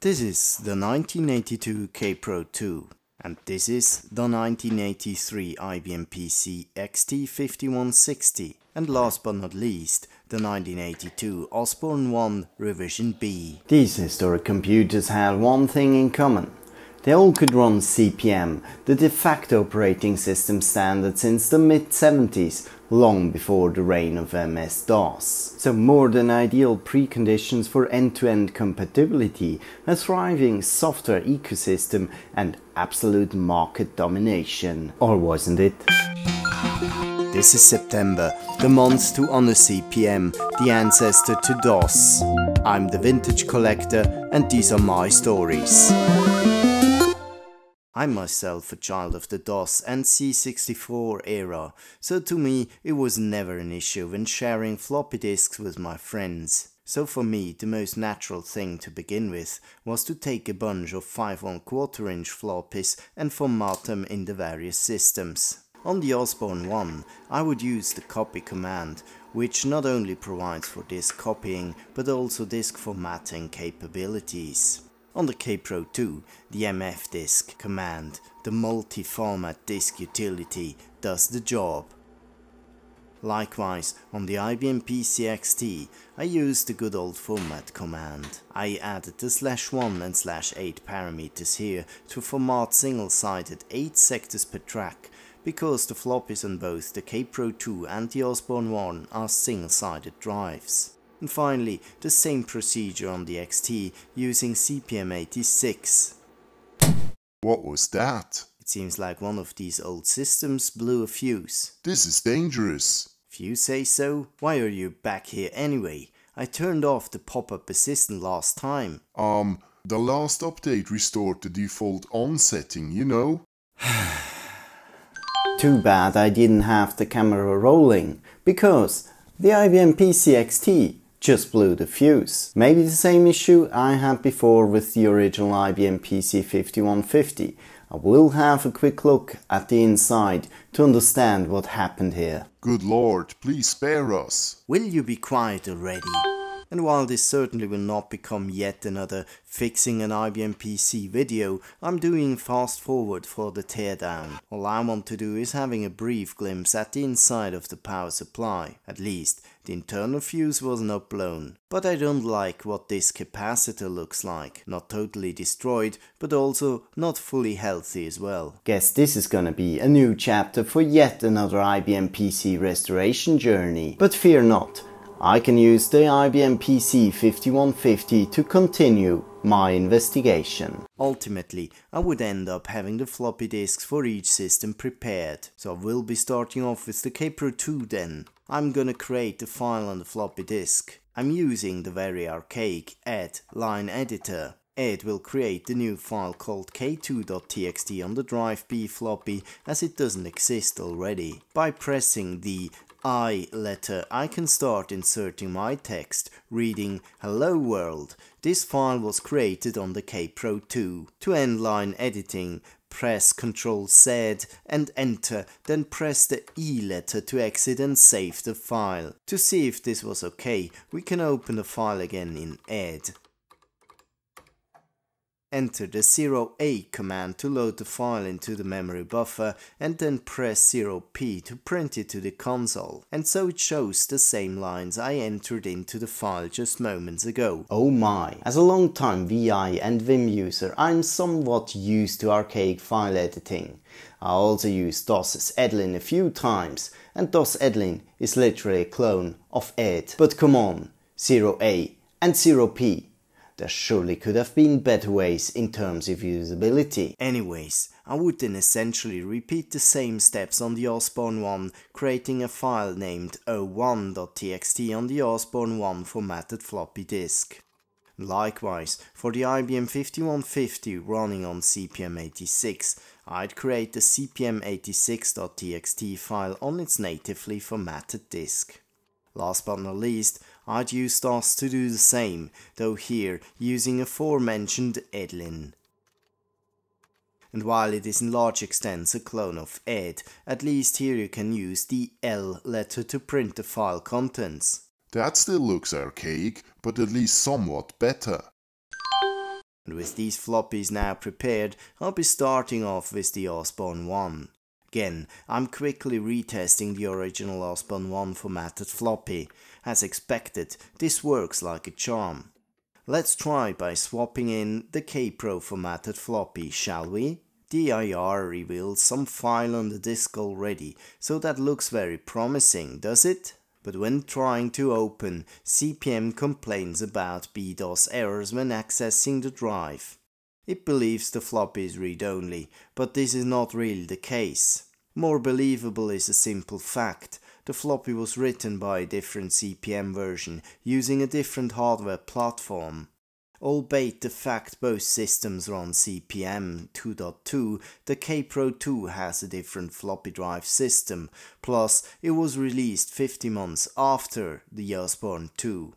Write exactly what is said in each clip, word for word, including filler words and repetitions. This is the nineteen eighty-two Kaypro two, and this is the nineteen eighty-three I B M P C X T fifty-one sixty, and last but not least, the nineteen eighty-two Osborne one Revision B. These historic computers had one thing in common. They all could run C P M, the de facto operating system standard since the mid seventies, long before the reign of M S DOS. So more than ideal preconditions for end-to-end compatibility, a thriving software ecosystem and absolute market domination. Or wasn't it? This is September, the month to honor C P M, the ancestor to DOS. I'm the Vintage Collector and these are my stories. I'm myself a child of the DOS and C sixty-four era, so to me it was never an issue when sharing floppy disks with my friends. So for me the most natural thing to begin with was to take a bunch of five and a quarter inch floppies and format them in the various systems. On the Osborne one I would use the copy command, which not only provides for disk copying but also disk formatting capabilities. On the Kaypro two, the M F disk command, the multi-format disk utility, does the job. Likewise, on the I B M P C X T, I used the good old format command. I added the slash one and slash eight parameters here to format single-sided eight sectors per track, because the floppies on both the Kaypro two and the Osborne one are single-sided drives. And finally, the same procedure on the X T using C P M eighty-six. What was that? It seems like one of these old systems blew a fuse. This is dangerous. If you say so, why are you back here anyway? I turned off the pop-up persistent last time. Um, the last update restored the default on setting, you know? Too bad I didn't have the camera rolling, because the I B M P C X T just blew the fuse. Maybe the same issue I had before with the original I B M P C fifty-one fifty. I will have a quick look at the inside to understand what happened here. Good Lord, please spare us. Will you be quiet already? And while this certainly will not become yet another fixing an I B M P C video, I'm doing fast forward for the teardown. All I want to do is having a brief glimpse at the inside of the power supply. At least, the internal fuse was not blown. But I don't like what this capacitor looks like. Not totally destroyed, but also not fully healthy as well. Guess this is gonna be a new chapter for yet another I B M P C restoration journey. But fear not. I can use the I B M P C fifty-one fifty to continue my investigation. Ultimately, I would end up having the floppy disks for each system prepared. So I will be starting off with the Kaypro two then. I'm gonna create the file on the floppy disk. I'm using the very archaic Ed line editor. Ed will create the new file called k two dot t x t on the drive B floppy, as it doesn't exist already. By pressing the I letter, I can start inserting my text, reading "Hello World". This file was created on the Kaypro two. To end line editing, press control Z and enter, then press the E letter to exit and save the file. To see if this was okay, we can open the file again in Ed. Enter the zero A command to load the file into the memory buffer and then press zero P to print it to the console. And so it shows the same lines I entered into the file just moments ago. Oh my! As a long time V I and Vim user, I'm somewhat used to archaic file editing. I also used DOS's Edlin a few times, and DOS Edlin is literally a clone of Ed. But come on, zero A and zero P. There surely could have been better ways in terms of usability. Anyways, I would then essentially repeat the same steps on the Osborne one, creating a file named oh one dot t x t on the Osborne one formatted floppy disk. Likewise, for the I B M fifty-one fifty running on C P M eighty-six, I'd create the C P M eighty-six dot t x t file on its natively formatted disk. Last but not least, I'd use DOS to do the same, though here using aforementioned Edlin. And while it is in large extent a clone of Ed, at least here you can use the L letter to print the file contents. That still looks archaic, but at least somewhat better. And with these floppies now prepared, I'll be starting off with the Osborne one. Again, I'm quickly retesting the original Osborne one formatted floppy. As expected, this works like a charm. Let's try by swapping in the Kaypro formatted floppy, shall we? D I R reveals some file on the disk already, so that looks very promising, does it? But when trying to open, C P M complains about B DOS errors when accessing the drive. It believes the floppy is read-only, but this is not really the case. More believable is a simple fact. The floppy was written by a different C P M version, using a different hardware platform. Albeit the fact both systems run C P M two point two, the Kaypro two has a different floppy drive system, plus it was released fifty months after the Osborne two.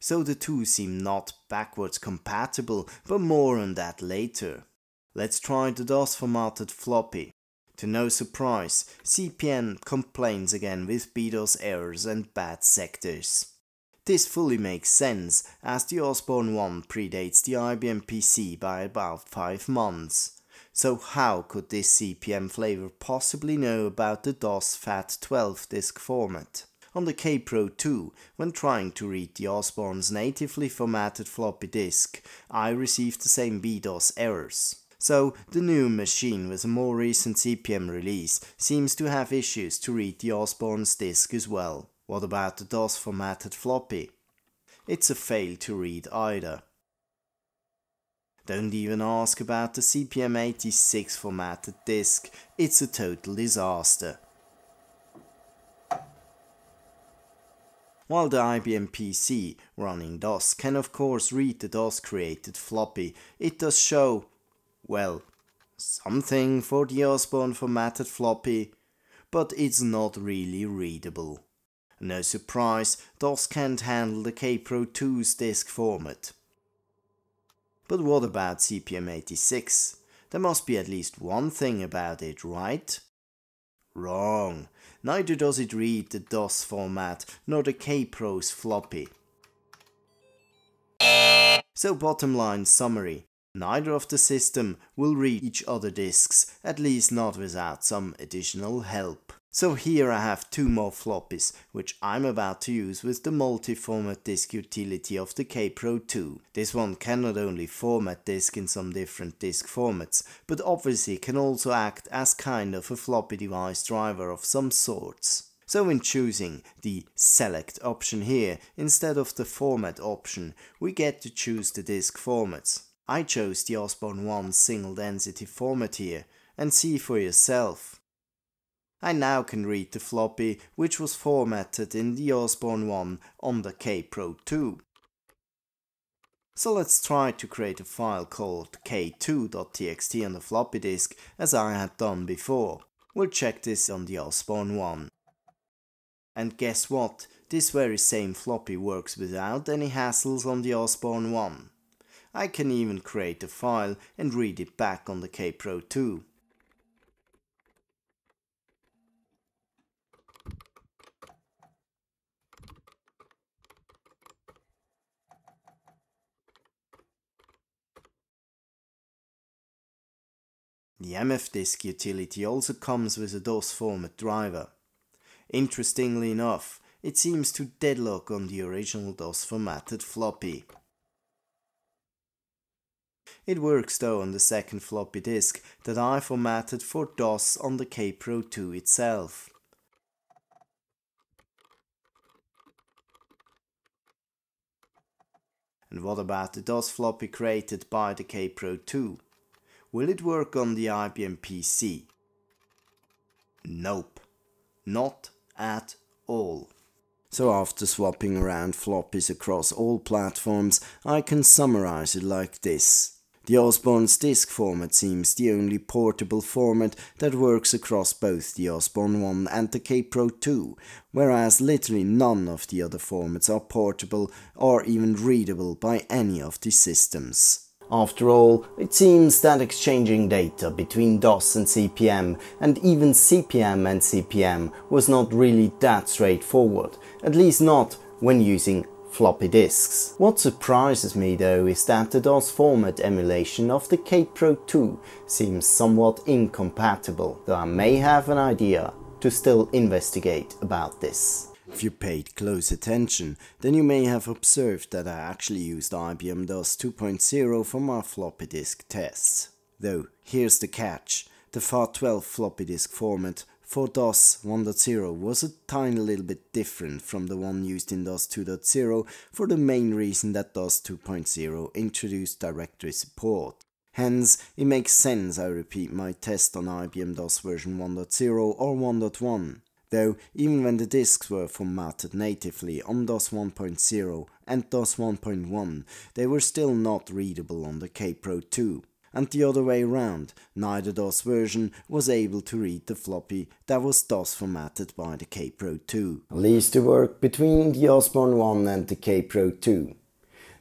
So the two seem not backwards compatible, but more on that later. Let's try the DOS formatted floppy. To no surprise, C P M complains again with B DOS errors and bad sectors. This fully makes sense, as the Osborne one predates the I B M P C by about five months. So how could this C P M flavor possibly know about the DOS FAT twelve disk format? On the Kaypro two, when trying to read the Osborne's natively formatted floppy disk, I received the same B DOS errors. So the new machine with a more recent C P M release seems to have issues to read the Osborne's disk as well. What about the DOS formatted floppy? It's a fail to read either. Don't even ask about the C P M eighty-six formatted disk, it's a total disaster. While the I B M P C running DOS can of course read the DOS created floppy, it does show, well, something for the Osborne formatted floppy, but it's not really readable. No surprise, DOS can't handle the Kaypro two's disk format. But what about C P M eighty-six? There must be at least one thing about it, right? Wrong. Neither does it read the DOS format nor the Kaypro's floppy. So bottom line summary. Neither of the system will read each other disks, at least not without some additional help. So here I have two more floppies, which I'm about to use with the multi-format disk utility of the Kaypro two. This one can not only format disk in some different disk formats, but obviously can also act as kind of a floppy device driver of some sorts. So in choosing the select option here, instead of the format option, we get to choose the disk formats. I chose the Osborne one single density format here, and see for yourself. I now can read the floppy, which was formatted in the Osborne one on the Kaypro two. So let's try to create a file called k two dot t x t on the floppy disk, as I had done before. We'll check this on the Osborne one. And guess what? This very same floppy works without any hassles on the Osborne one. I can even create a file and read it back on the Kaypro two. The M F disk utility also comes with a DOS format driver. Interestingly enough, it seems to deadlock on the original DOS formatted floppy. It works though on the second floppy disk that I formatted for DOS on the Kaypro two itself. And what about the DOS floppy created by the Kaypro two? Will it work on the I B M P C? Nope. Not at all. So after swapping around floppies across all platforms, I can summarize it like this. The Osborne's disk format seems the only portable format that works across both the Osborne one and the Kaypro two, whereas literally none of the other formats are portable or even readable by any of the systems. After all, it seems that exchanging data between DOS and C P M, and even C P M and C P M, was not really that straightforward, at least not when using floppy disks. What surprises me though is that the DOS format emulation of the Kaypro two seems somewhat incompatible, though I may have an idea to still investigate about this. If you paid close attention, then you may have observed that I actually used I B M DOS two point oh for my floppy disk tests. Though, here's the catch, the FAT twelve floppy disk format for DOS one point oh was a tiny little bit different from the one used in DOS two point oh for the main reason that DOS two point oh introduced directory support. Hence, it makes sense I repeat my test on I B M DOS version one point oh or one point one. Though, even when the disks were formatted natively on DOS one point oh and DOS one point one, they were still not readable on the Kaypro two. And the other way around, neither DOS version was able to read the floppy that was DOS formatted by the Kaypro two. At least the work between the Osborne one and the Kaypro two.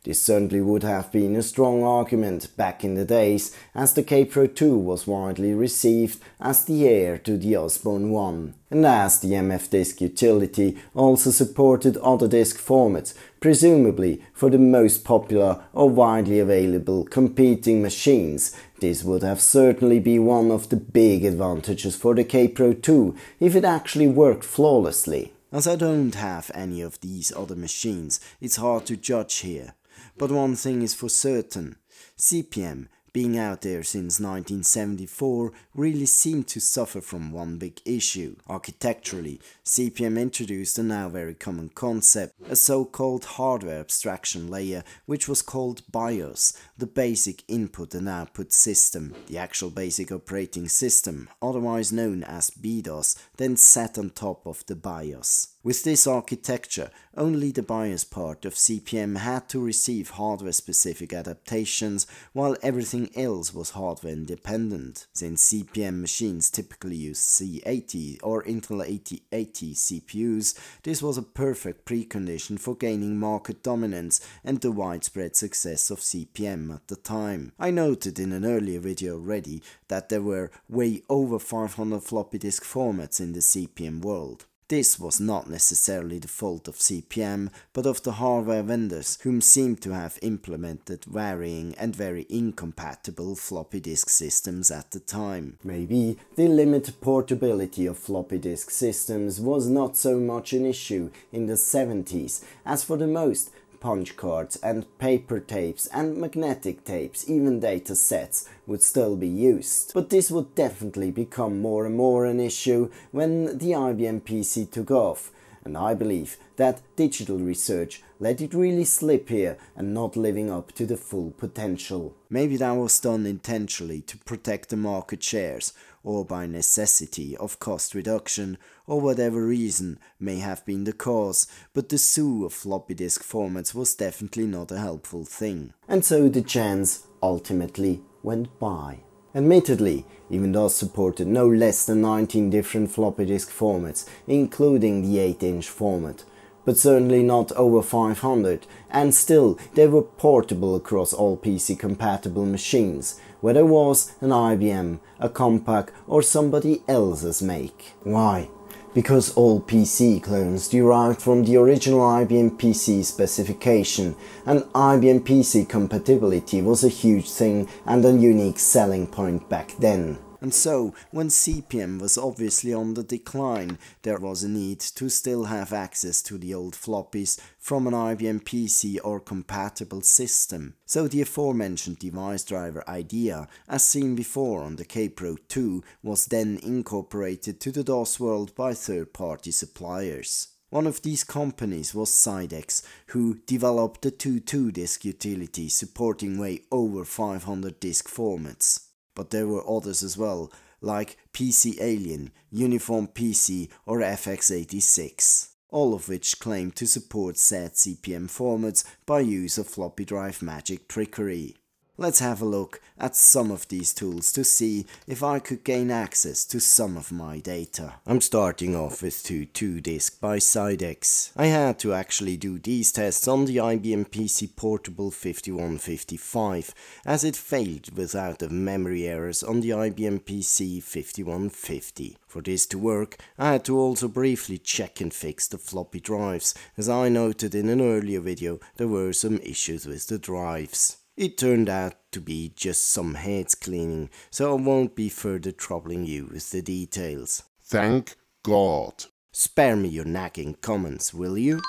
This certainly would have been a strong argument back in the days, as the Kaypro two was widely received as the heir to the Osborne one, and as the M F disk utility also supported other disk formats, presumably for the most popular or widely available competing machines. This would have certainly been one of the big advantages for the Kaypro two if it actually worked flawlessly. As I don't have any of these other machines, it's hard to judge here. But one thing is for certain, C P M, being out there since nineteen seventy-four, really seemed to suffer from one big issue. Architecturally, C P M introduced a now very common concept, a so-called hardware abstraction layer, which was called BIOS, the basic input and output system, the actual basic operating system, otherwise known as B DOS, then sat on top of the BIOS. With this architecture, only the BIOS part of C P M had to receive hardware-specific adaptations, while everything else was hardware-independent. Since C P M machines typically used C eighty or Intel eighty eighty C P Us, this was a perfect precondition for gaining market dominance and the widespread success of C P M at the time. I noted in an earlier video already that there were way over five hundred floppy disk formats in the C P M world. This was not necessarily the fault of C P M, but of the hardware vendors, whom seemed to have implemented varying and very incompatible floppy disk systems at the time. Maybe the limited portability of floppy disk systems was not so much an issue in the seventies, as for the most, punch cards and paper tapes and magnetic tapes, even data sets, would still be used. But this would definitely become more and more an issue when the I B M P C took off, and I believe that digital research let it really slip here and not living up to the full potential. Maybe that was done intentionally to protect the market shares, or by necessity of cost reduction, or whatever reason may have been the cause, but the zoo of floppy disk formats was definitely not a helpful thing. And so the chance ultimately went by. Admittedly, even DOS supported no less than nineteen different floppy disk formats, including the eight inch format, but certainly not over five hundred, and still they were portable across all P C compatible machines, whether it was an I B M, a Compaq or somebody else's make. Why? Because all P C clones derived from the original I B M P C specification, and I B M P C compatibility was a huge thing and a unique selling point back then. And so, when C P M was obviously on the decline, there was a need to still have access to the old floppies from an I B M P C or compatible system. So the aforementioned device driver idea, as seen before on the Kaypro two, was then incorporated to the DOS world by third-party suppliers. One of these companies was Sydex, who developed the twenty-two disk utility supporting way over five hundred disk formats. But there were others as well, like P C Alien, Uniform P C or F X eighty-six, all of which claimed to support said C P M formats by use of floppy drive magic trickery. Let's have a look at some of these tools to see if I could gain access to some of my data. I'm starting off with twenty-two disk by Sydex. I had to actually do these tests on the I B M P C Portable fifty-one fifty-five, as it failed without the memory errors on the I B M P C fifty-one fifty. For this to work, I had to also briefly check and fix the floppy drives, as I noted in an earlier video there were some issues with the drives. It turned out to be just some heads cleaning, so I won't be further troubling you with the details. Thank God. Spare me your nagging comments, will you?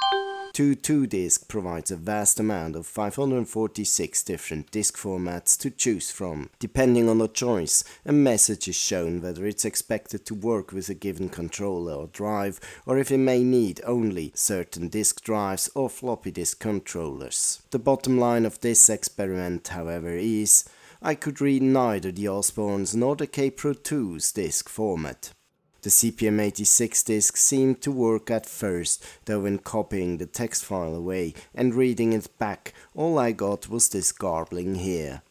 twenty-two disk provides a vast amount of five hundred forty-six different disk formats to choose from. Depending on your choice, a message is shown whether it's expected to work with a given controller or drive, or if it may need only certain disk drives or floppy disk controllers. The bottom line of this experiment, however, is I could read neither the Osborne's nor the Kaypro two's disk format. The C P M eighty-six disk seemed to work at first, though when copying the text file away and reading it back, all I got was this garbling here.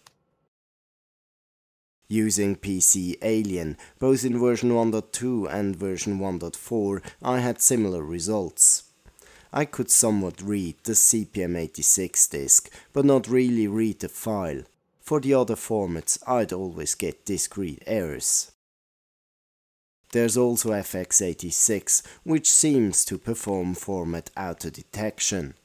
Using P C Alien, both in version one point two and version one point four, I had similar results. I could somewhat read the C P M eighty-six disk, but not really read the file. For the other formats, I'd always get disk read errors. There's also F X eighty-six, which seems to perform format auto-detection.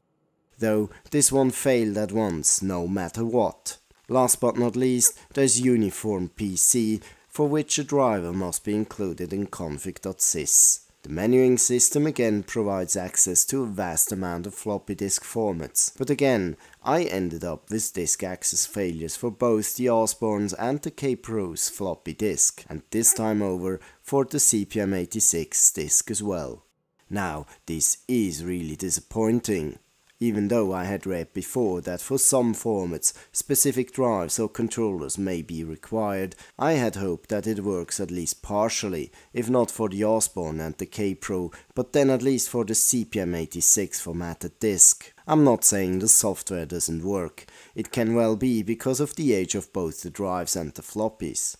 Though this one failed at once, no matter what. Last but not least, there's Uniform P C, for which a driver must be included in config.sys. The menuing system again provides access to a vast amount of floppy disk formats, but again, I ended up with disk access failures for both the Osborne's and the Kaypro's floppy disk, and this time over for the C P M eighty-six disk as well. Now, this is really disappointing. Even though I had read before that for some formats, specific drives or controllers may be required, I had hoped that it works at least partially, if not for the Osborne and the Kaypro, but then at least for the C P M eighty-six formatted disk. I'm not saying the software doesn't work, it can well be because of the age of both the drives and the floppies.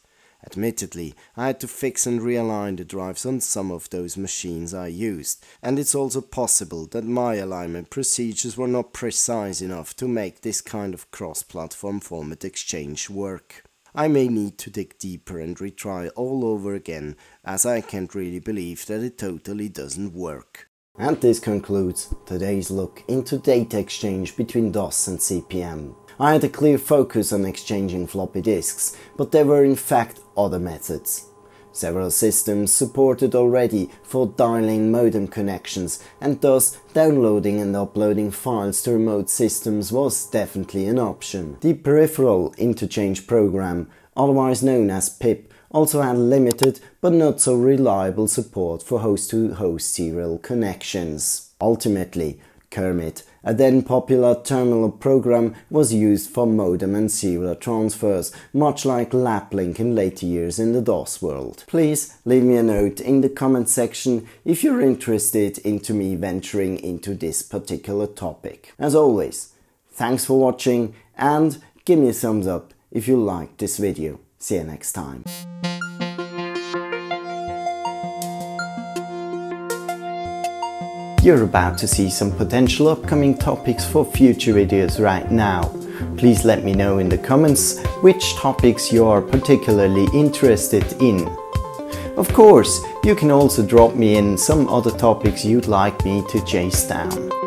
Admittedly, I had to fix and realign the drives on some of those machines I used, and it's also possible that my alignment procedures were not precise enough to make this kind of cross-platform format exchange work. I may need to dig deeper and retry all over again, as I can't really believe that it totally doesn't work. And this concludes today's look into data exchange between DOS and C P M. I had a clear focus on exchanging floppy disks, but there were in fact other methods. Several systems supported already for dialing modem connections, and thus downloading and uploading files to remote systems was definitely an option. The Peripheral Interchange Program, otherwise known as PIP, also had limited but not so reliable support for host-to-host serial connections. Ultimately, Kermit, a then popular terminal program, was used for modem and serial transfers, much like Laplink in later years in the DOS world. Please leave me a note in the comment section if you're interested into me venturing into this particular topic. As always, thanks for watching and give me a thumbs up if you liked this video. See you next time. You're about to see some potential upcoming topics for future videos right now. Please let me know in the comments which topics you are particularly interested in. Of course, you can also drop me in some other topics you'd like me to chase down.